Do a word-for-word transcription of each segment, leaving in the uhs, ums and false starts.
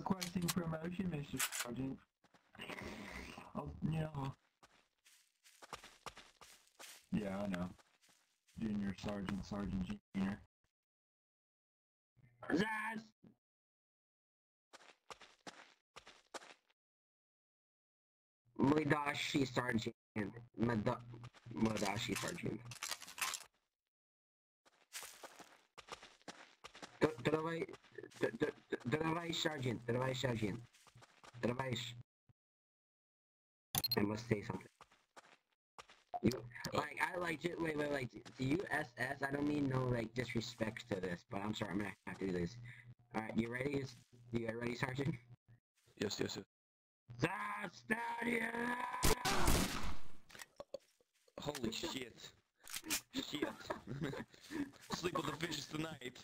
requesting promotion, Mister Sergeant. Oh, you know. Yeah, I know. Junior Sergeant, Sergeant Junior. Yes! Madashi Sergeant. Mada Madashi Sergeant. Travai Travai Sergeant. Travai Sergeant. Travai. I must say something. You, like I like just, wait wait like the U S S. I don't mean no like disrespect to this, but I'm sorry I'm gonna have to do this. All right, you ready? Is you ready, Sergeant? Yes yes yes. Holy shit! Shit! Sleep with the fishes tonight.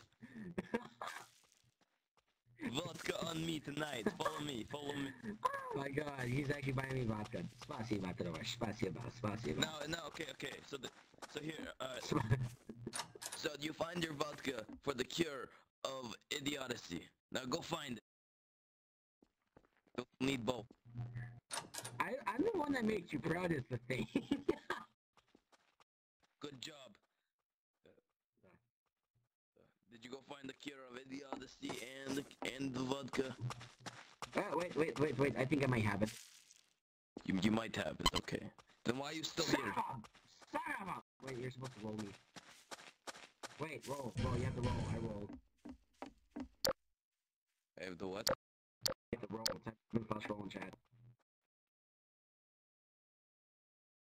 Vodka on me tonight. Follow me. Follow me. Oh my God, he's actually buying me vodka. Spasiba, spasiba, spasiba. No, no, okay, okay. So, the, so here, uh, so you find your vodka for the cure of idiocy. Now go find it. Don't need both. I, I'm the one that makes you proud is the thing. Good job. Did you go find the cure of idiocy and and the vodka? Oh, wait, wait, wait, wait. I think I might have it. You you might have it. Okay. Then why are you still Son here? Son of a... Wait, you're supposed to roll me. Wait, roll, roll. You have to roll. I roll. I have to what? You have to roll. Type plus roll in chat.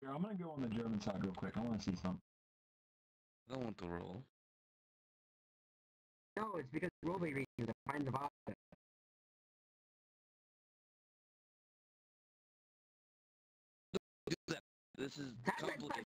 Here, I'm gonna go on the German side real quick. I want to see something. I don't want to roll. No, it's because of roleplay reasons. I find the vodka. Don't do that. This is complicated.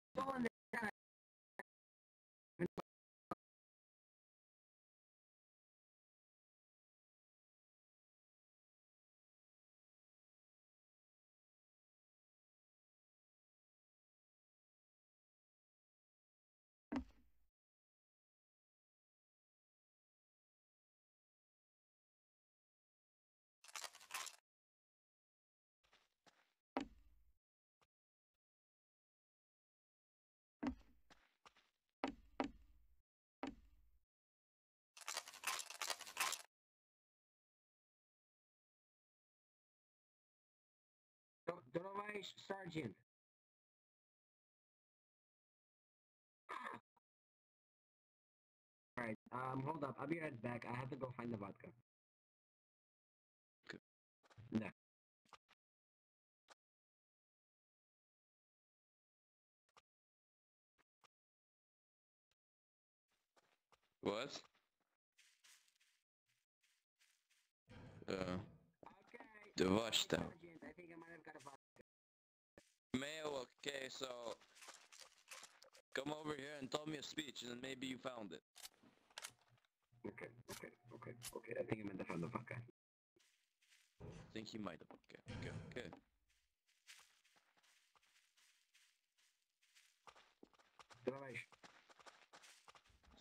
Dorovish Sergeant. Alright, um, hold up. I'll be right back. I have to go find the vodka. Okay. No. What? Uh, okay. The vodka. I think I might have got a vodka. Mail, okay, so come over here and tell me a speech, and then maybe you found it. Okay, okay, okay, okay. I think I might have found the vodka. I think you might have. Okay, okay, okay.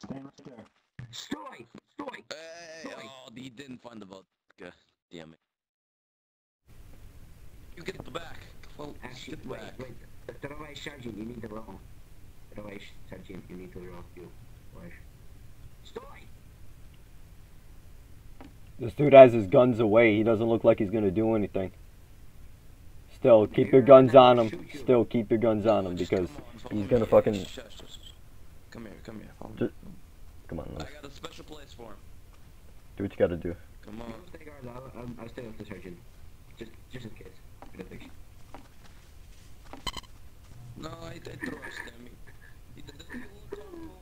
Stand right there. Stoy! Stoy! Hey! Stoy. Oh, he didn't find the vodka. Damn it. You get the back. Well, actually, wait, back. wait. The Travail Sergeant, you need to roll. The Travail Sergeant, you need to roll. You. Stoy! This dude has his guns away. He doesn't look like he's gonna do anything. Still, keep You're your guns on him. You. Still, keep your guns on him just because on, he's gonna here. fucking. Just, just, just. Come here, come here. Just... Come on, let's... I got a special place for him. Do what you gotta do. Come on. I'll, I'll stay with the Sergeant. Just, just in case. I don't think she... No, I, I trust him. He doesn't do a little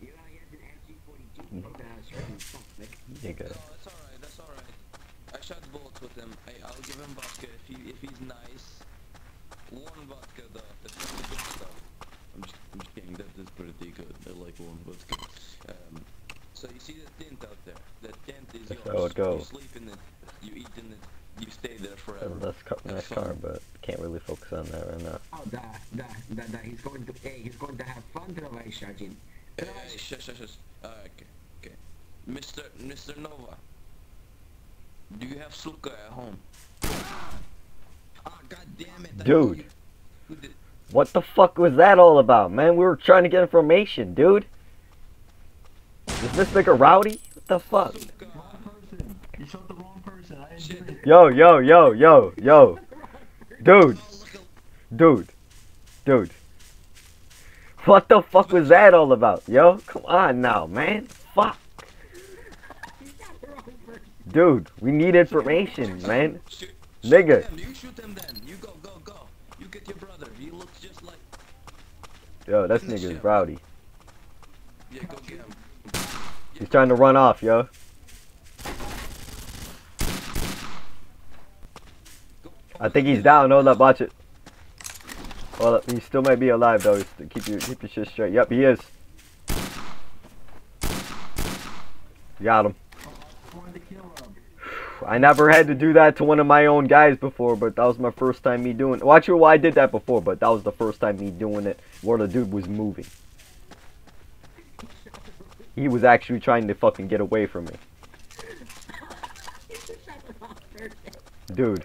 You know, he has an M G forty-two. Okay, that's right. No, that's alright, that's alright. I shot bullets with him. I, I'll give him vodka if, he, if he's nice. One vodka though, that's pretty good stuff. I'm just, I'm just kidding, that is pretty good. I like one vodka. Um, so you see the tent out there? That tent is that's yours. How it goes. You sleep in it, you eat in it. You stay there forever. That's nice car, but can't really focus on that right now. Oh, da, da, da, da. He's going to, hey, he's going to have fun, Travail Sergeant. Hey, hey, shush, shush, shush. Uh, okay, okay. Mister, Mister Nova. Do you have Sluka at home? Oh, God damn it, dude. What the fuck was that all about, man? We were trying to get information, dude. Is this nigga Rowdy? What the fuck? You shot the wrong person. I didn't do it. Yo, yo, yo, yo, yo. Dude. Dude. Dude. What the fuck was that all about, yo? Come on now, man. Fuck. Dude, we need information, man. Nigga. You shoot them then. You go, go, go. You get your brother. He looks just like... Yo, that nigga is Rowdy. Yeah, go get him. He's trying to run off, yo. I think he's down. Hold up, watch it. Well, he still might be alive though. Just keep your keep your shit straight. Yep, he is. Got him. I never had to do that to one of my own guys before, but that was my first time me doing it. Watch your, well, I did that before, but that was the first time me doing it where the dude was moving. He was actually trying to fucking get away from me. Dude.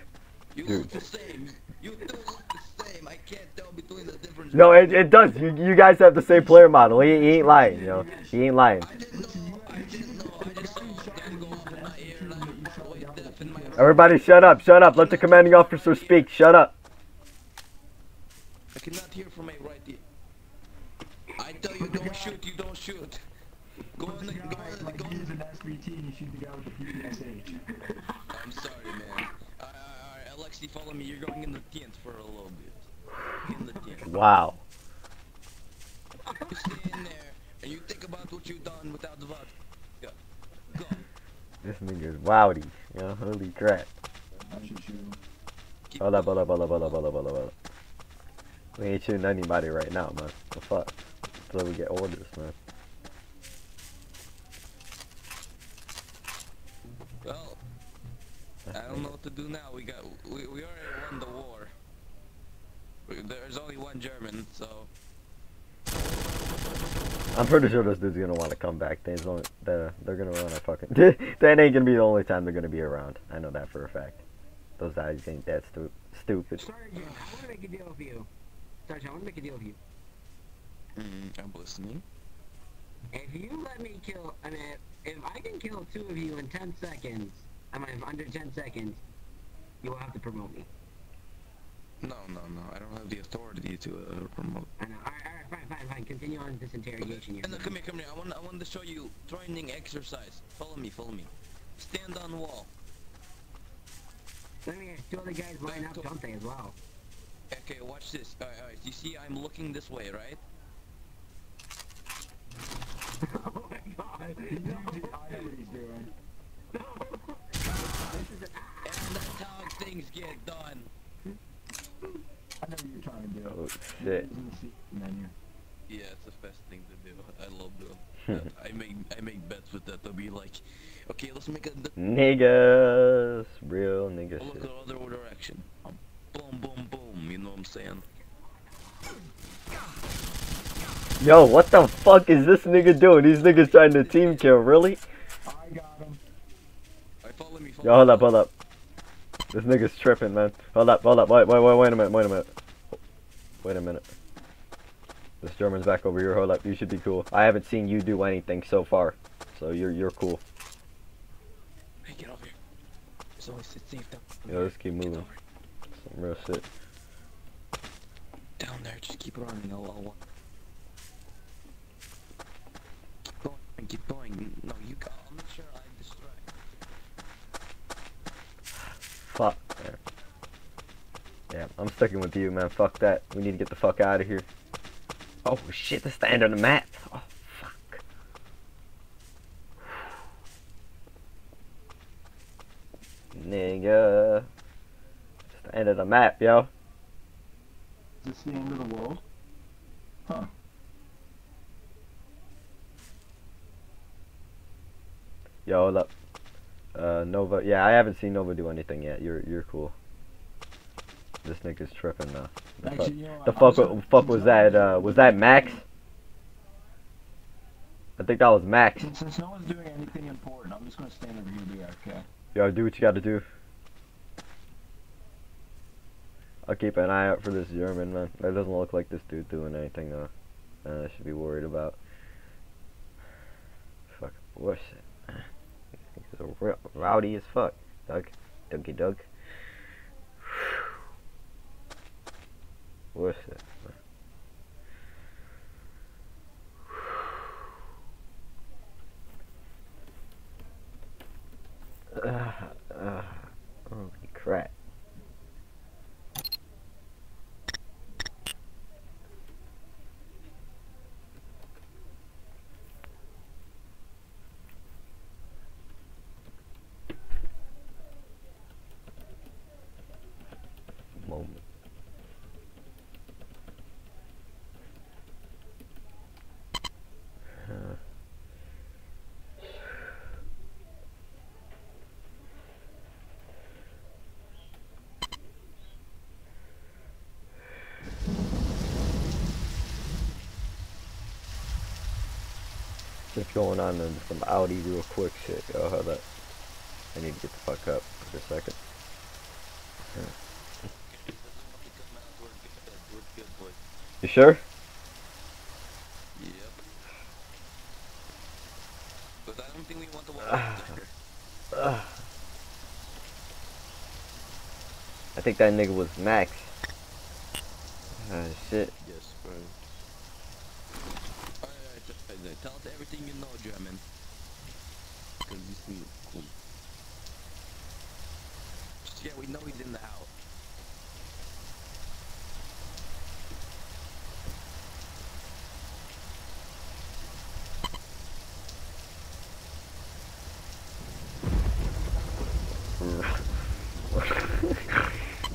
You Dude. Look the same. You do look the same. I can't tell between the difference. No, it, it does. You, you guys have the same player model. He, he ain't lying, yo. He ain't lying. I didn't know. I didn't know. I just saw them go in my ear and I saw death in my room. Everybody shut up. Shut up. Let the commanding officer speak. Shut up. I cannot hear from a right here. I tell you don't shoot. You don't shoot. Go in the guy. Like he is an S B T and you shoot the guy with the P P S H. I'm sorry, man. Alexi, follow me. You're going in the tent for a little bit. In the tent. Wow. You stay in there and you think about what you've done without the vodka. Go. Go. This nigga's Rowdy. Yo, holy crap. Hold up, hold up, hold up, hold up, hold up, hold up, hold up. We ain't shooting anybody right now, man. The fuck? Until we get orders, man. Well. I don't know what to do now. We got we we already won the war. We, there's only one German, so I'm pretty sure this dude's gonna want to come back. They're only, they're, they're gonna want to fucking. That ain't gonna be the only time they're gonna be around. I know that for a fact. Those eyes ain't that stu stupid. Sergeant, I wanna make a deal with you. Sergeant, I wanna make a deal with you. Mm, I'm listening. If you let me kill, I mean, if, if I can kill two of you in ten seconds. I mean, under ten seconds, you will have to promote me. No, no, no. I don't have the authority to uh, promote. I know. All right, all right, fine, fine, fine. Continue on this interrogation here. No, come here, come here. I want, I want to show you training exercise. Follow me, follow me. Stand on wall. Let me two other guys line up, don't they, as well? Okay, watch this. All right, all right. You see, I'm looking this way, right? Oh my God! No. I know what he's doing. No. And that's how things get done. I know what you're trying to do. Oh, shit. Yeah, it's the best thing to do. I love doing that. I make I make bets with that. They'll be like, okay, let's make a... Niggas. Real niggas. Look the other direction. Boom, boom, boom. You know what I'm saying? Yo, what the fuck is this nigga doing? These niggas trying to team kill, really? I got him. Follow me, follow Yo, hold up, hold up. This nigga's tripping, man. Hold up, hold up. Wait, wait, wait, wait a minute, wait a minute. Wait a minute. This German's back over here. Hold up, you should be cool. I haven't seen you do anything so far, so you're you're cool. Hey, get over here. There's always a safe down. Yo, let's keep moving. Some real shit. Down there, just keep running. I'll, I'll walk. Keep going, keep going. No, you got. I'm not sure. I Fuck, man. Yeah, I'm sticking with you, man. Fuck that. We need to get the fuck out of here. Oh, shit. That's the end of the map. Oh, fuck. Nigga. That's the end of the map, yo. Is this the end of the world? Huh. Yo, hold up. Uh, Nova, yeah, I haven't seen Nova do anything yet. You're, you're cool. This nigga's tripping now. The Actually, fuck, you know, the fuck, sorry, fuck was sorry. that? Uh, was that Max? I think that was Max. Since, since no one's doing anything important, I'm just gonna stand over here and be okay. Yo, do what you gotta do. I'll keep an eye out for this German, man. That doesn't look like this dude doing anything uh, uh, I should be worried about. Fuck, what's it? He's a real rowdy as fuck. Doug, Dougie Doug. What's it? Uh, uh, holy crap. Moment. What's going on in some Audi real quick shit, yo, how that, I need to get the fuck up for a second. You sure? Yep. But I don't think we want to walk out there. I think that nigga was Max. Ah, shit. Yes, bro. Tell us everything you know, German. Because this thing is cool. Just, yeah, we know he's in the house.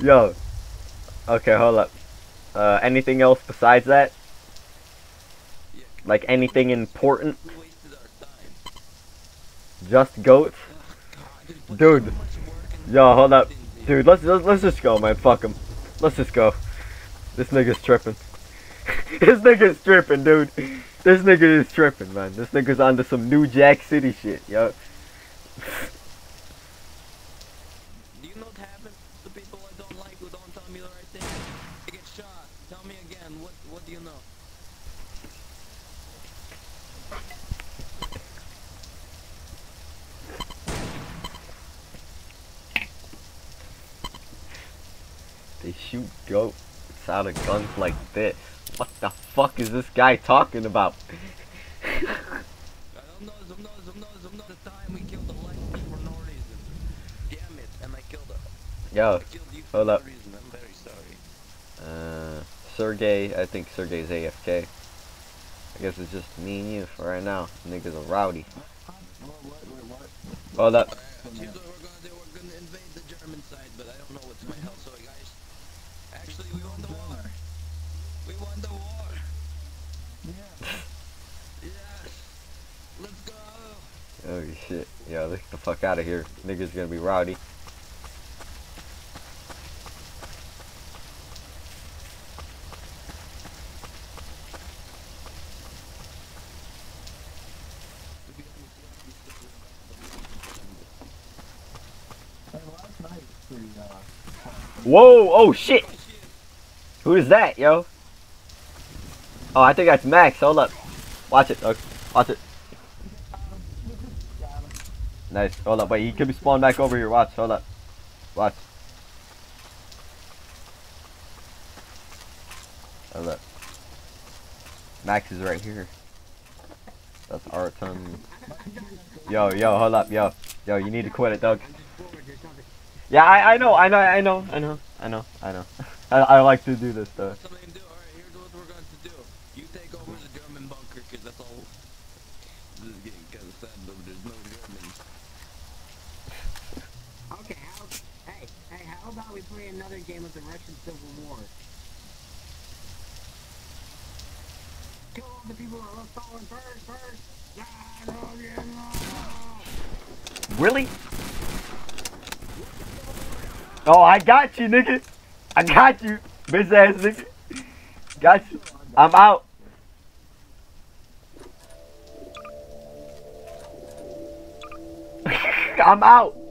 Yo. Okay, hold up. Uh, anything else besides that? Like anything important? Just goats, dude. Yo, hold up, dude. Let's let's, let's just go, man. Fuck him. Let's just go. This nigga's tripping. This nigga's tripping, dude. This nigga is tripping, man. This nigga's onto some New Jack City shit, yo. Do you know what happens to people I don't like who don't tell me the right thing? They get shot. Tell me again. What what do you know? They shoot goats out of guns like this. What the fuck is this guy talking about? I don't know, I don't know, I don't know, I don't know the time we killed the light for no reason. Damn it, and I killed her. Yo, I killed you for hold no up. Reason. I'm very sorry. Uh, Sergey, I think Sergey's A F K. I guess it's just me and you for right now. Niggas are rowdy. Hold up. We're gonna invade the German side, but I don't know what's my health, so guys. Actually, we won the war. We won the war. Yeah. Yeah. Let's go. Oh shit. Yo, let's get the fuck out of here. Niggas gonna be rowdy. Whoa! Oh shit! Who is that, yo? Oh, I think that's Max. Hold up. Watch it. Okay. Watch it. Nice. Hold up. Wait, he could be spawned back over here. Watch. Hold up. Watch. Hold up. Max is right here. That's our turn. Yo, yo. Hold up. Yo. Yo, you need to quit it, Doug. Yeah, I, I know, I know, I know, I know, I know, I know. I, I like to do this though. Something to do. All right, here's what we're going to do. You take over the German bunker, cause that's all. This is getting kind of sad, but there's no Germans. Okay, how? Hey, hey, how about we play another game of the Russian Civil War? Kill all the people who are falling first, first. Yeah, no, yeah, no. Really? Oh, I got you, nigga. I got you, bitch ass nigga. Got you. I'm out. I'm out.